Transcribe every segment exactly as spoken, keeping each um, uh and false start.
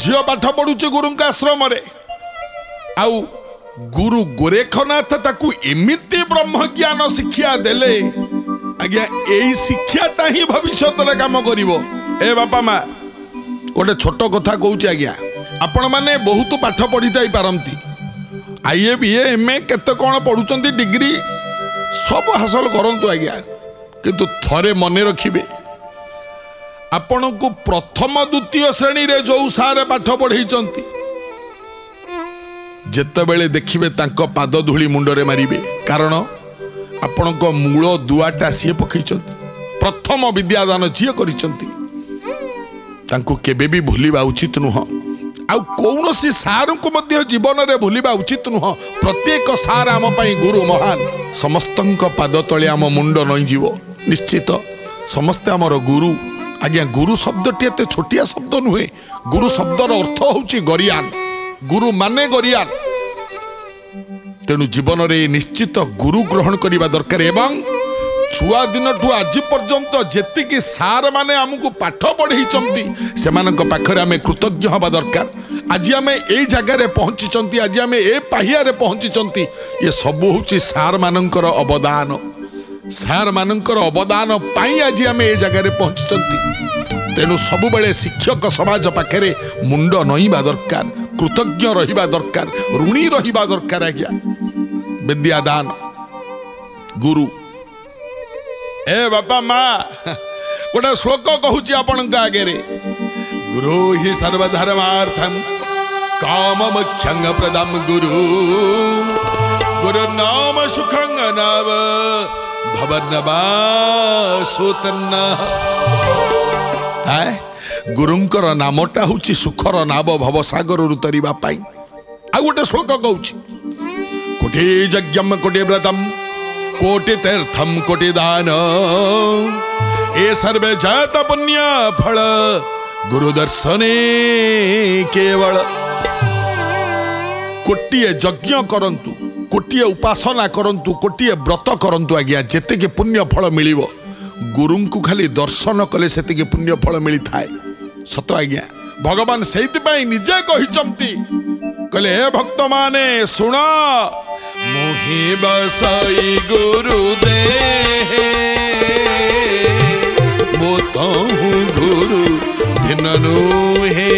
झील पाठ पढ़ुचे गुरु आश्रम आउ गुरु गोरेखनाथ ताकू एमती ब्रह्म ज्ञान शिक्षा देले आज्ञा यही शिक्षाटा ही भविष्य कम कर ए बापा माँ गोटे छोट कथा कौच आज्ञा आपण मैंने बहुत पाठ पढ़ी थ पारती आई ए बी एम ए केत कौन पढ़ुंट डिग्री सब हासिल करूँ आज्ञा किंतु थरे मने रखिबे आपण को प्रथम द्वितीय श्रेणी रे जो सारे पाठ पढ़े जितेबले देखिए पाद धूली मुंडरे मारे कारण आपण को मूल दुआटा सी पकई प्रथम विद्यादान जी कर भूलवा उचित नुह आउसी सार को जीवन में भूलवा उचित नुह प्रत्येक सार आम गुरु महान समस्त पाद तले आम मुंड नईजीव निश्चित समस्ते आमर गुरु आज्ञा गुरु शब्दटी एत छोटिया शब्द नुहे गुरु शब्दर अर्थ हूँ गरियान गुरु माने गरियान तेणु जीवन रे निश्चित गुरु ग्रहण करने दरकार एवं छुआ दिन ठू आज पर्यंत जेतिकी सार माने आमको पाठ पढ़ाई से पाखरे आम कृतज्ञ हवा दरकार आज आम ए जगार पहुँची आज आम ए पाहियारे पहुँची ये सब हूँ सार मानकर अवदान सार मानकर अवदान आज आम ए जगार पहुँची तेणु सबुबले शिक्षक समाज पाखे मुंड नईवा दरकार कृतज्ञ रहिबा दरकार ऋणी रहिबा दरकार आज्ञा विद्यादान गुरु ए बापा माँ गोटे श्लोक कहूँ आपण आगे गुरु ही सर्वधर्मार्थम काममोक्षं प्रदम गुरु गुरु नाम सुखं नाम गुरुंकर नामटा हूँ सुखर नाव भवसागर उतरिबा पाई आ गोटे श्लोक कहूँ कोटि यज्ञम कोटि व्रतम कोटि तीर्थम कोटि दान ए सर्वे जात पुण्य फल गुरु दर्शने केवल कोटिए यज्ञ करंतु कोटिए उपासना करंतु कोटिए व्रत करंतु आज्ञा जेतेके पुण्य फल मिलिवो गुरुंकु खाली दर्शन कले सेतेके पुण्य फल मिली थाए सत आज्ञा भगवान सेइतिपई निजे कहिचंती कले हे भक्त माने सुण मोहि बसई गुरु दे मो तहु गुरु भिननु हे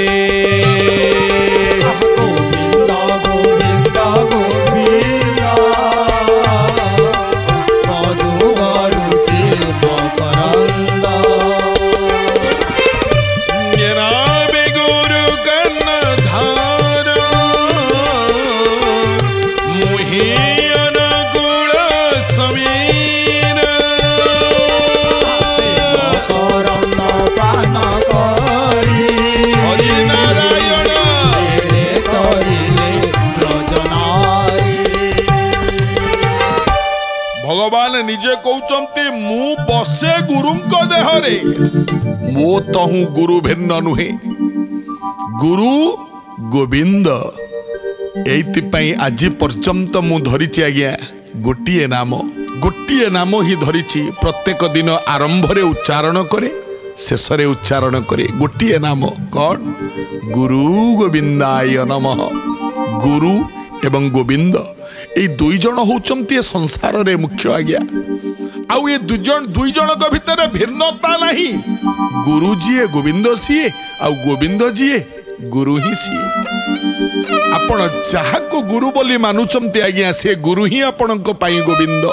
निजे कहते मु बसे गुरु देहरे मो तहु गुरु भिन्न नुहे गुरु गोविंद ये आज पर्यंत मुझे आज्ञा गोटे नाम गोटे नाम ही धरी प्रत्येक दिन आरंभ रे उच्चारण करे शेष रे उच्चारण करे गोटे नाम कौन गुरु गोविंदाय नमः गुरु एवं गोविंद ये दुई जन होचंती ए संसार रे मुख्य आज्ञा आउ ये दुई जन दुई जन को भितर भिन्नता नहीं गुरु जी ए गोविंद सीए आउ गोविंद जी ए गुरु ही सीए आपण जहा को गुरु बोली मानुचंती आज्ञा से गुरु ही आपण को पाई गोविंद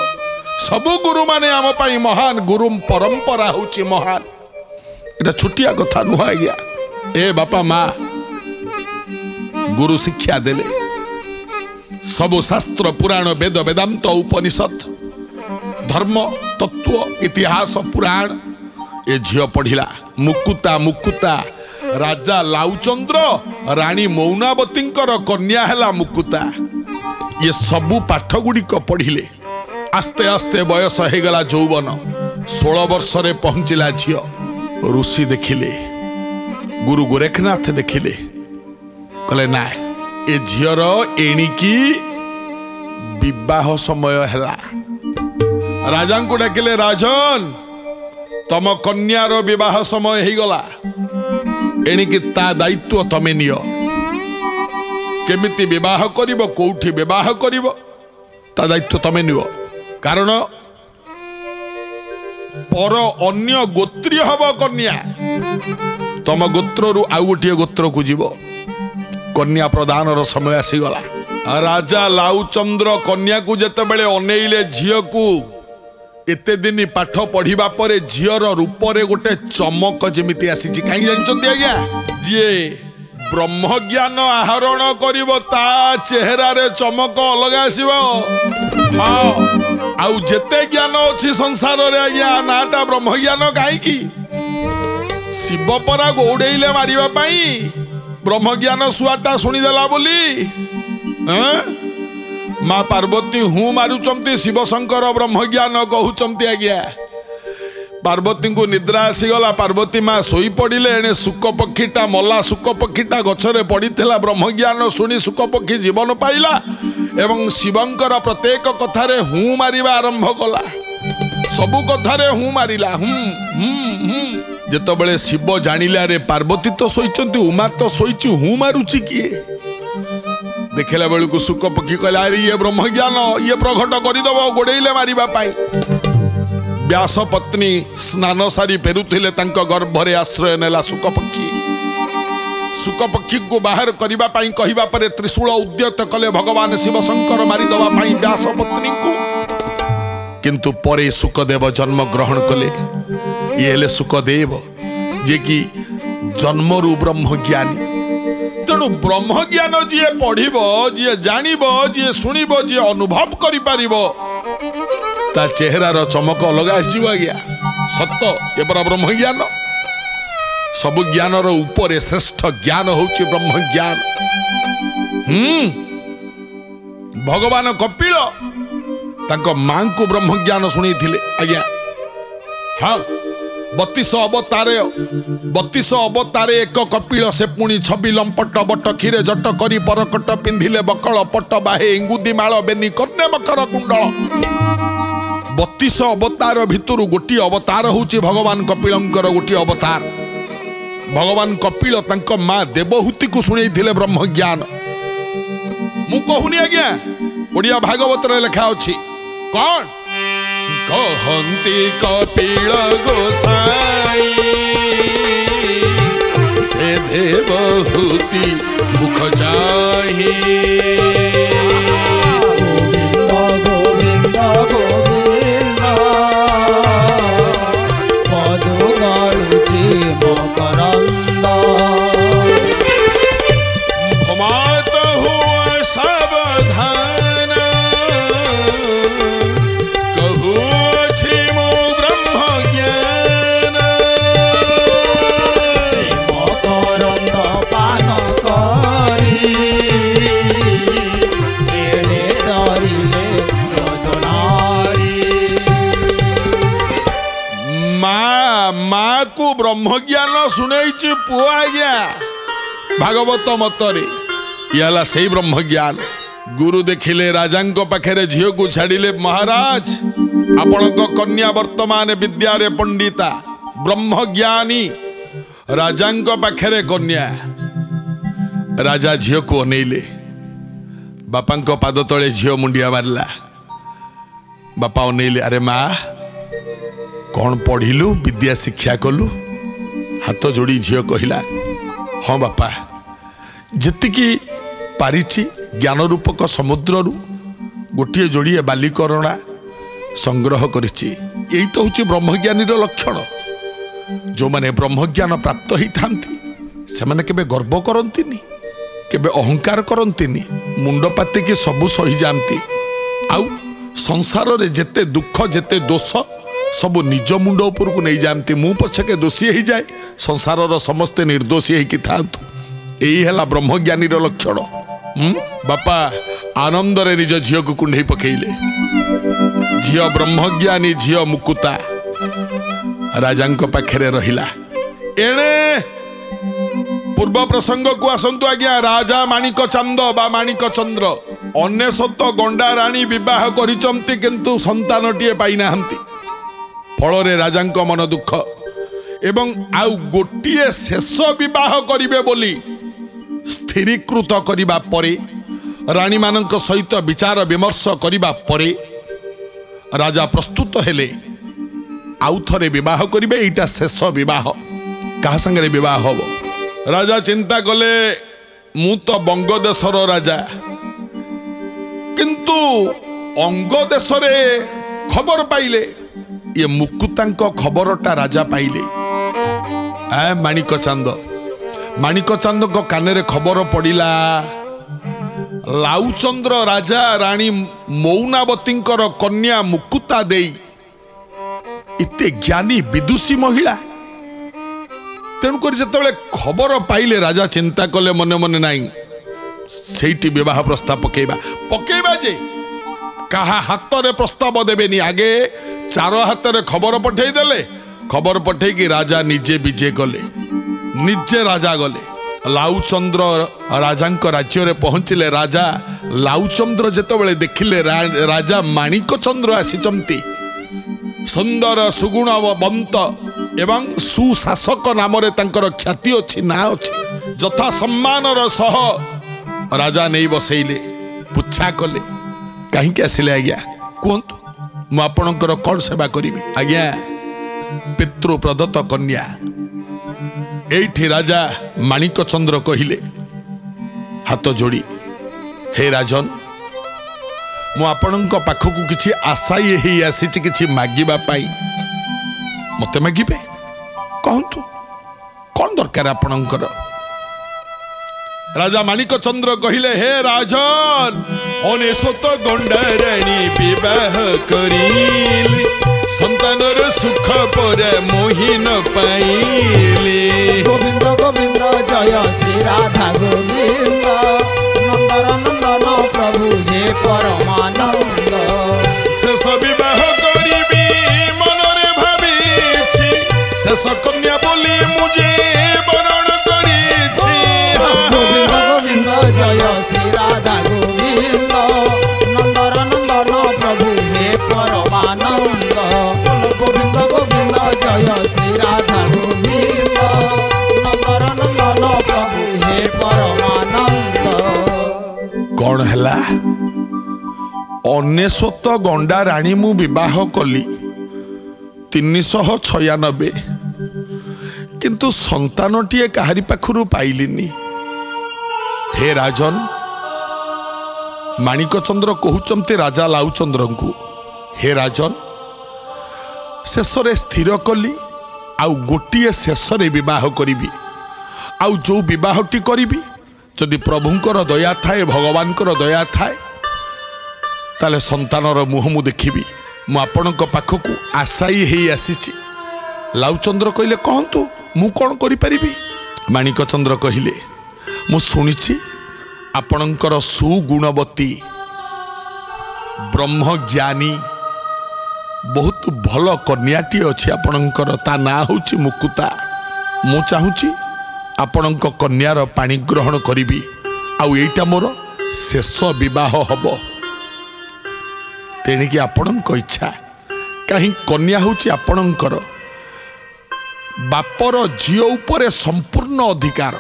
सब गुरु माने आम पाई महान गुरु परंपरा होची महान एटा छुटिया कथा नुह आज्ञा ए बापा माँ गुरु शिक्षा देले सबो शास्त्र पुराण वेद वेदांत उपनिषद धर्म तत्व इतिहास पुराण ए झियो पढ़िला मुकुता मुकुता राजा लाउचंद्र रानी मौनावतींकर कन्या हैला मुकुता ये सबू पाठ गुड़िक पढ़िले आस्ते आस्ते बयस होगला जौवन षोल वर्ष रे पहुँचला झियो ऋषि देखिले गुरु गोरखनाथ देखिले कले ना ए झीर एणिकी विवाह समय हैला राजा को डाकिले राजन तम कन्यार विवाह समय हो गला एणिकी ता दायित्व तमे नियो केमिति विवाह करिवो कोठी विवाह करिवो ता दायित्व तमे नियो कारण पर अन्य गोत्रीय हब कन्या तम गोत्रु आउ गोटे गोत्र को जीव कन्या प्रदानर समय आसीगला। राजा लाउचंद्र कन्या को जेतेबेले अनेइले झियो को एते दिन पाठ पढ़िबा परे झियर रूप रे गोटे चमक जेमिति आसीची काई जानचंती आज्ञा जे ब्रह्म ज्ञान आहरण करिवो ता चेहरा रे चमक अलग आसीबो। हां आउ जेते ज्ञान अछि संसार रे आज्ञा नाटा ब्रह्म ज्ञान काई की शिव परा गौडेइले मारिबा पई ब्रह्म ज्ञान सुआटा सुनी देला बोली ह माँ पार्वती हूँ मारुचंती शिवशंकर ब्रह्मज्ञान कहूचंती आज्ञा। पार्वती को निद्रा आसीगला पार्वती माँ शोई पड़े एणे शुकपक्षीटा मला शुकपक्षीटा गछरे पड़ता ब्रह्मज्ञान शुणी शुकपक्षी जीवन पाइला एवं शिवंकर प्रत्येक कथार हूँ मारिबा आरंभ कला सबु कथार हूँ मारिला हूँ जेतबेले शिव जानिला रे पार्वती तो शोइचंती उमा तो शोइची हूँ मारुची किए देखला बेलू को सुख पक्षी कहला ये ब्रह्मज्ञान ये प्रकट करदेव गोड़े मारे। व्यास पत्नी स्नान सारी फेरुले गर्भर आश्रय नेला शुकपक्षी शुकपक्षी को बाहर करने कहवापर त्रिशूल उद्यत कले भगवान शिवशंकर मारिदेवाई व्यास पत्नी को किंतु परे शुकदेव जन्म ग्रहण कले ये शुकदेव जे कि जन्मरू ब्रह्मज्ञानी तेणु ब्रह्म ज्ञान जी पढ़िब जी जानिब जी सुनिब जी अनुभव करि परिबो ता चेहरा रो चमक अलग आसी गया सत्य ये पर ब्रह्म ज्ञान सब ज्ञान रो ऊपर श्रेष्ठ ज्ञान होउची ब्रह्म ज्ञान। हम भगवान कपिल तांको मां को ब्रह्म ज्ञान सुनी थिले आज्ञा। हां बत्तीस अवतारे बत्तीस अवतारे एक कपिल से पुणी छवि लंपट बट खीरे जट करी परकट पिंधिले बकल पट बाहे इंगुदी माल बेनी कर्णे मकर कुंडल। बत्तीस अवतार भितर गोटी अवतार होची भगवान कपिलंकर गोटी अवतार। भगवान कपिल तांको मां देवहूति को सुनेइथिले ब्रह्म ज्ञान। मु कहूनी आज्ञा ओडिया भागवत रे लिखा अछि कोन कहंती कपिल गोसाई से देवहूति मुख जाहि गोविंद गोविंद गोविंद पद गाळुची मकरंद भमात हुआ सावधान ब्रह्मज्ञान सुनेची पुआ आज्ञा भागवत मतरे याला से ब्रह्मज्ञान। गुरु देखिले राजा पाखे झील को छाड़िले महाराज आपण कन्या वर्तमान विद्यार पंडिता ब्रह्मज्ञानी राजा पाखे कन्या। राजा झील को अनेले बापा पाद तले झील मुंडिया मारला बापा अनेले अरे माँ कौन पढ़िलु विद्या शिक्षा कलु हाथ जोड़ी झील कहला हाँ बापा जीतिकी पारिछि ज्ञान रूपक समुद्र रू गोटे जोड़े बालिकरणा संग्रह करिछि यही तो हूँ ब्रह्मज्ञानी लक्षण। जो मैंने ब्रह्मज्ञान प्राप्त होता से केबे गर्व करती केबे अहंकार करती मुंड पातिकी सबू सही जाती आउ संसार रे जेते दुख जेते दोष सब निज मुंड उपर को नहीं जामती मु पछके दोषी ही जाए संसार रो समस्ते निर्दोषी है कि थांतु एही हला ब्रह्मज्ञानी रो लक्षण। बापा आनंद रे निज झियो को कुंडई पकेइले झियो ब्रह्मज्ञानी झियो मुकुता राजांक पाखरे रहिला। एणे पूर्व प्रसंग को आसंतु आज्ञा। राजा माणिक चंद बा माणिक चंद्र अनेशत गंडा राणी विवाह करिचंती किंतु संतानटिए पाइनाहंती फल राजा मन दुख एवं आउ गोटे शेष विवाह करिवे बोली स्थिरीकृत करिबा परे रानी मानक सहित विचार विमर्श करिबा परे राजा प्रस्तुत हेले आउ थरे विवाह करिवे। एटा शेष विवाह कहा संगे विवाह होबो? राजा चिंता कले मु तो बंग देशर राजा किंतु अंग देश रे खबर पाइले ये मुकुतांक खबरटा राजा पाइले। आ माणिक चांद माणिक चांद को कानरे खबर पड़िला लाउचंद्र राजा रानी मौनावतींकर कन्या मुकुता देई इते ज्ञानी विदुषी महिला तेणुकर जिते खबर पाइले राजा चिंता कले मन मन नाई सेठी विवाह प्रस्ताव पकेबा पकेबा जे कहा हाथ रे प्रस्ताव देबेनी आगे चार हाथ रे खबर पठेई देले। खबर पठे कि राजा निजे विजे गले निजे राजा गले लाउचंद्र राजांक राज्य रे पहुँचले। राजा लाउचंद्र जेतबेले देखिले रा, राजा माणिक चंद्र आसीचंती सुंदर सुगुण बंत एवं सुशासक नाम रे तांकर ख्याति अछि ना अछि यथा सम्मान रो सह राजा नहीं बसैले पुछा कले कहीं के आसिले आज्ञा कहतु मु आपणकर कौन सेवा करिबे आज्ञा पितृ प्रदत्त कन्या। एठी राजा माणिक चंद्र कहिले हाथ जोड़ी हे राजन मु आपणक पाखकु किछि आशाई हे आसीछि किछि मागिबा पाई मते मागिबे कहंतु कोन दरकार आपणकर। राजा माणिक चंद्र कहिले हे राजन अनेशत गंडाराणी विवाह करिली संतान रे सुख परे मोहिन पाइली गोविंद गोविंद जय श्री राधा गोविंद नंदनंदन प्रभु हे परमानंद शेष विवाह करिबी मन रे भाबिछि शेष कन्या बोली मुझे वरण करिछि जय श्री राधा गोविंद नंदर नंदन प्रभु हे परमानंद गोविंद गोविंद जय श्री राधा गोविंद नंदर नंदन प्रभु हे परमानंद। कौन हला अनेशत गंडा राणी मु विवाह कली तीन सौ छियानबे किंतु संतानटीए काहारी पाखुरु पाइलिनी। हे राजन माणिक चंद्र कहते राजा लाउचंद्र को हे राजन शेष स्थिर कली आउ गोटे शेष बह करी आउ जो बहटी करी जदि प्रभुंर दया थाए भगवान दया थाए ताले संतानर मुह मु देखी मुझक पाखक आशाई हो आसी लाउचंद्र कहले कहतु मु कौन करी। माणिक चंद्र कहले मु सुनिछि आपणकर सुगुणवती ब्रह्मज्ञानी बहुत भल कन्याटी अछि आपणकर ता ना होछि मुकुता मु चाहूछि आपणक कन्यार पाणी ग्रहण करिबी आउ एटा मोर शेष विवाह हबो तेणिकि आपणक इच्छा कहीं कन्या होछि आपणकर बापर झियो उपरे संपूर्ण अधिकार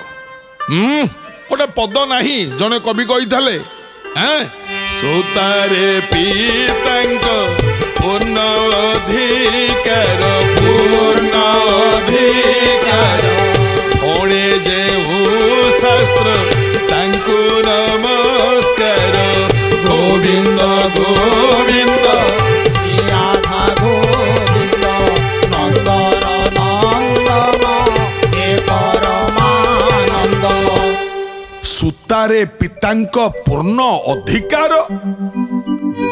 गोटे पद नहीं जड़े कवि कही शास्त्र नमस्कार गोविंद गोविंद श्री राधा गोविंद नंदन नंदन सूतारे पितांक पूर्ण अधिकार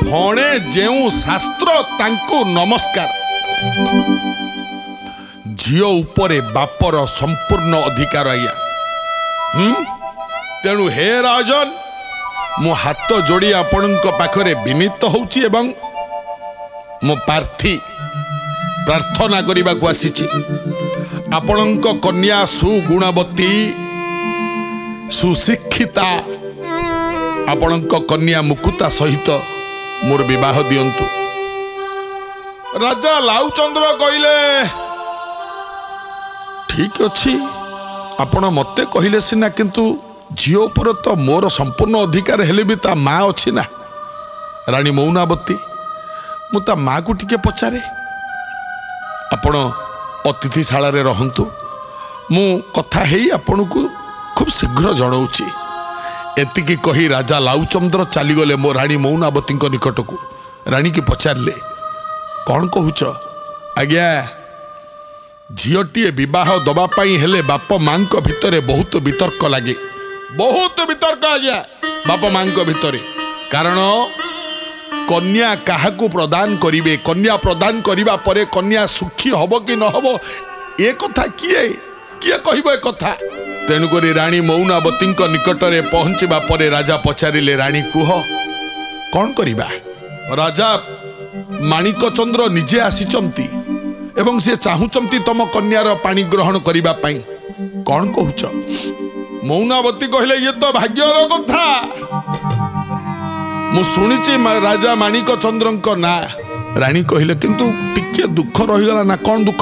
भणे जेउ शास्त्र तांको नमस्कार झियो उपरे बापर संपूर्ण अधिकार आया तेणु हे राजन मो हाथ जोड़ी आपणक पाखरे विनीत होउछि एवं मो प्रार्थी प्रार्थना करिबाकु आसीछि आपणक कन्या सुगुणवती सुशिक्षिता आपणक कन्या मुकुता सहित मोर विवाह दियंतु। राजा लाउचंद्र कहले ठीक अच्छी आपण मत कहले सीना किंतु झीओ पर तो मोर संपूर्ण अधिकार हेले भी ता माँ अच्छी ना राणी मौनावती मु ता माँ को टिके पचारे आपण अतिथिशाला रहंतु मु कथा हेई आपण को खूब शीघ्र जनाऊँची एतिकी कही राजा लाउचंद्र चलीगले मो राणी मौनावती निकट को राणी की पचारे कौन कहूच आज्ञा झीटीए बह दवापाई बाप माँ भितर बहुत वितर्क लगे बहुत वितर्क आज्ञा बाप माँ भितर कारण कन्या क्या प्रदान करेंगे कन्या प्रदान करने पर कन्या सुखी हम कि न हम ये कथा किए किए कह कथा तेणुक राणी मौनावती निकट में पहुँचवा पर राजा पचारे राणी कह कौन करवा राजा माणिकचंद्र निजे आसीचंती एवं से चाहूचंती तम कन्यार पाणी ग्रहण करने कौन कहूच मौनावती कहले ये तो भाग्यर कथा मु सुनिची राजा माणिकचंद्र ना राणी कहले किंतु टिके दुख रहीगला ना कौन दुख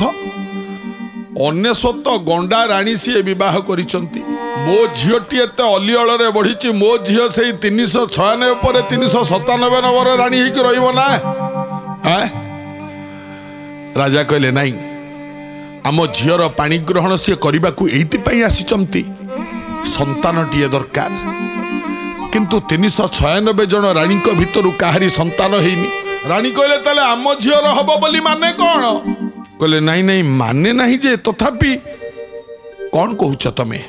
अनेशत गंडा राणी सी बह कर मो झीटी एत अलीअल बढ़ी मो झी से तीन शौ छयानबे पर तीन शौ सतानबे नंबर राणी होना राजा कहले नाई आम झीर पाणी ग्रहण सी करने को ये आसीचंती संतानटीए दरकार किंतु तीन शौ छयानबे जन राणी भितर काहरी संतान होनी राणी कहले ताले आम झीर हम बोली माने कौन कहले नाई नाई माने नहीं जे तथापि कौन कहूच तमें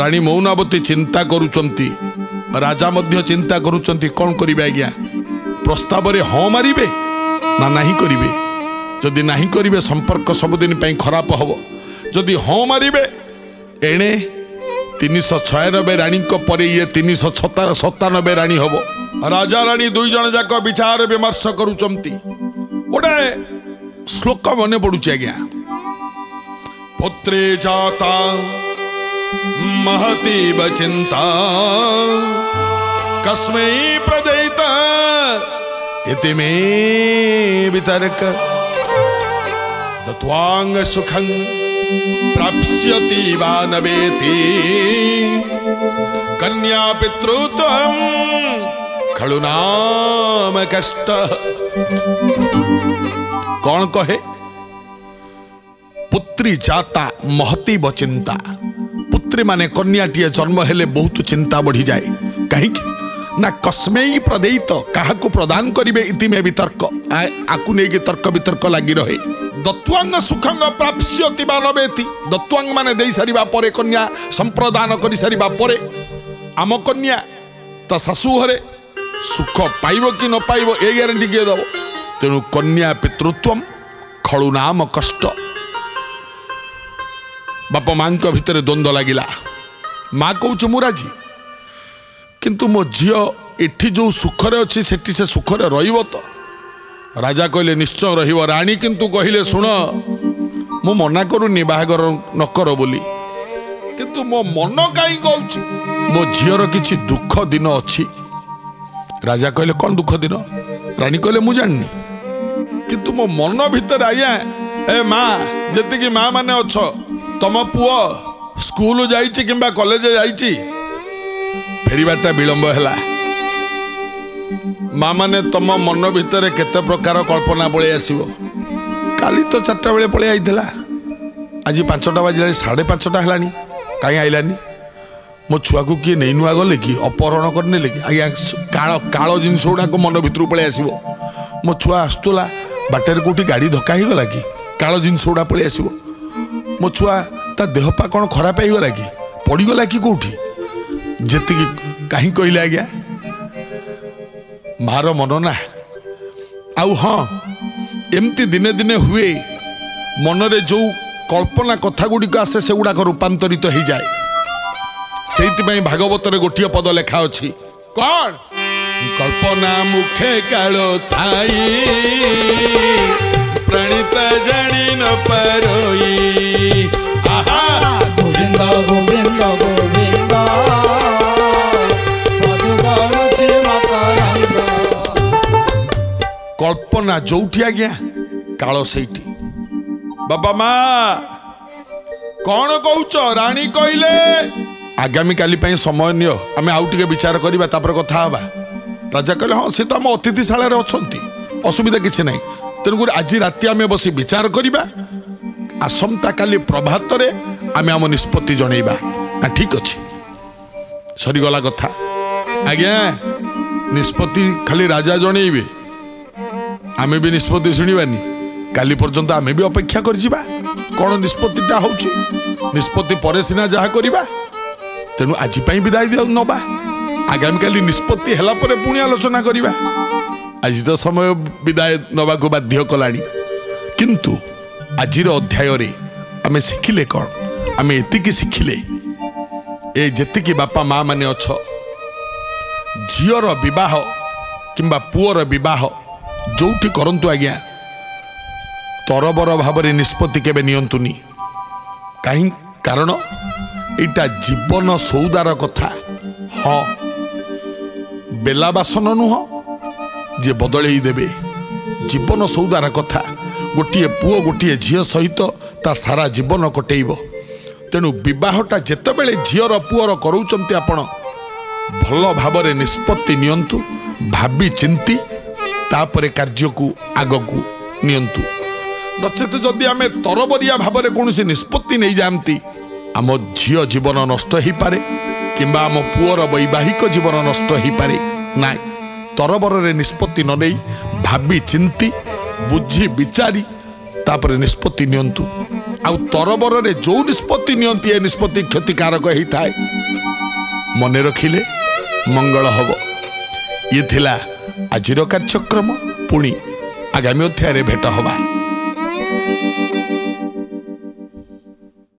राणी मौनावती चिंता करुचंती राजा मध्य चिंता करुचंती कौन करिबे आज्ञा प्रस्ताव रे हाँ मारिबे ना नहीं करिबे जदि नहीं करिबे संपर्क सबुदिन पई खराब हब जदि हाँ मारिबे एणे तीन शौ छयानबे राणी पर ये तीन शौ सतानबे राणी हब राजा राणी दुई जन जाक विचार विमर्श करुचंती गोटे श्लोक मन पड़ुची आज्ञा पुत्रे जाता महती बचिंता कस्मै प्रदयिता इति मे वितर्क दत्वांग सुखं प्राप्स्यति वा न वेति कन्या पितृत्वं खलु नाम कष्ट कौन कहे पुत्री जाता महती बचिंता पुत्री माने कन्याटीए जन्म हेले बहुत चिंता बढ़ी जाए कहीं ना कस्मेई प्रदेयित काहाकु प्रदान करिवे इति में वितर्क आकु नेकी तर्क वितर्क लागि रहे दत्वांग सुखंग प्राप्स्यति वा न वेति दत्वांग माने देई सारिबा परे कन्या संप्रदान करि सारिबा परे आम कन्या ता सासु घरे सुख पाइबो कि न पाइबो ए ग्यारंटी के दबो तेणु कन्या पितृत्वम खळु नाम कष्ट बाप माँ भितर द्वंद्व लगिला माँ कौच मुराजी किंतु मो झीओ एठी जो सुखरे अच्छी सेठी से सुखरे रहिबो तो राजा कहले निश्चय रहिबो राणी किंतु कहले सुनो मो मना करूनी बाहागर न कर बोली किंतु मो मन काई कहउची मो झीओर किछि दुख दिन अछि राजा कहले कोन दुख दिन राणी कहले मु जाननी किंतु मो मन भितर आया ए माँ जति कि माँ माने अच्छो तुम पुओ स्कूल जाइछि किंबा कॉलेज जाइछि फेरिबाटा विलंब हैला माँ माने तुम मन भितर केते प्रकार कल्पना पळे आसीबो काली तो चारटा बेले पळे आइथला आज पांचटा बाजिला साढ़े पांचटा हैलानी काई आइलानी मो छुआ को किए नहीं नुआ गले कि अपहरण करनेले कि आज्ञा कालो कालो जिनसोडा को मन भितर पळे आसीबो मो छुआ आस्तुला बाटेर कोठी गाड़ी धक्का ही गला कि कालो जिनसोडा पळे आसीबो मो छुआ ता देहपा कौन खराब होगा कि पड़गला कि कौटी जेत कहीं कहले आज्ञा मार मन ना आउ हाँ एमती दिने दिने हुए मनरे जो कल्पना कथा गुड़िक आसे से गुड़ाक रूपांतरित तो हो जाए से भागवत गोटे पद लेखा अच्छी कौन कल्पना मुखे कालो थाई प्रणीता जानी न परोई आहा गोविंद गोविंद गोविंद कल्पना जोठी आ गया कालो सेठी बाबा माँ कौन कौच राणी कहले आगामी काली पे समय नियो आम आउटे विचार करवा कथा हाँ राजा कहले हाँ सी तो आम अतिथिशाला अच्छा असुविधा किसी ना तेणुक आज राति आम बस विचार करवा आसंता काली प्रभात आम आम निष्पत्ति जनइबा ठीक अच्छे सरीगला कथा आज्ञा निष्पत्ति खाली राजा जनइबे आम भी निष्पत्ति शुणवानी काली पर्यंत आम भी अपेक्षा कर कौन निष्पत्तिटा हो निष्पत्ति पर सीना जहाँ करवा तेणु आज विदाय नवा आगामी काली निष्पत्ति हेलापर पुणी आलोचना करवा आज तो समय विदाय नवा को बाध्य कला किंतु आज अध्याय रे आम शिखिले कौन आम एति शिखिले ए जेतिकी बापा माँ मैंने अछ झीर बह कि पुअर बह जो करूँ आज्ञा तरबर भाव में निष्पत्ति केबे नियंतुनी कहीं कारण इटा जीवन सौदार कथा हाँ बेला बासन नुह जे बदलई देबे जीवन सौदार कथा गोटे पुओ गोटे झील सहित ता सारा जीवन कटेब तेणु बहटा जिते बड़े झीर पुअर करोचंती आपण भल भाव में निष्पत्ति नियंतु भाबी चिंती तापरे कार्य को आग को नियंतु नचेत जदि आम तरबरिया भाव में कौन निष्पत्ति नहीं जाती आम झील जीवन नष्ट हो पारे कि आम पुअर वैवाहिक जीवन नष्ट हो पारे ना तरबर रे निष्पत्ति न नहीं भाबी चिंती बुझी विचारी तापरे निष्पत्ति नियंतु आउ तरबर रे जो निष्पत्ति नियंती ए निष्पत्ति क्षतिकारक होता है मन रखिले मंगल हब ये थिला आजिर कार्यक्रम पुणी आगामी अध्याय भेट हवा।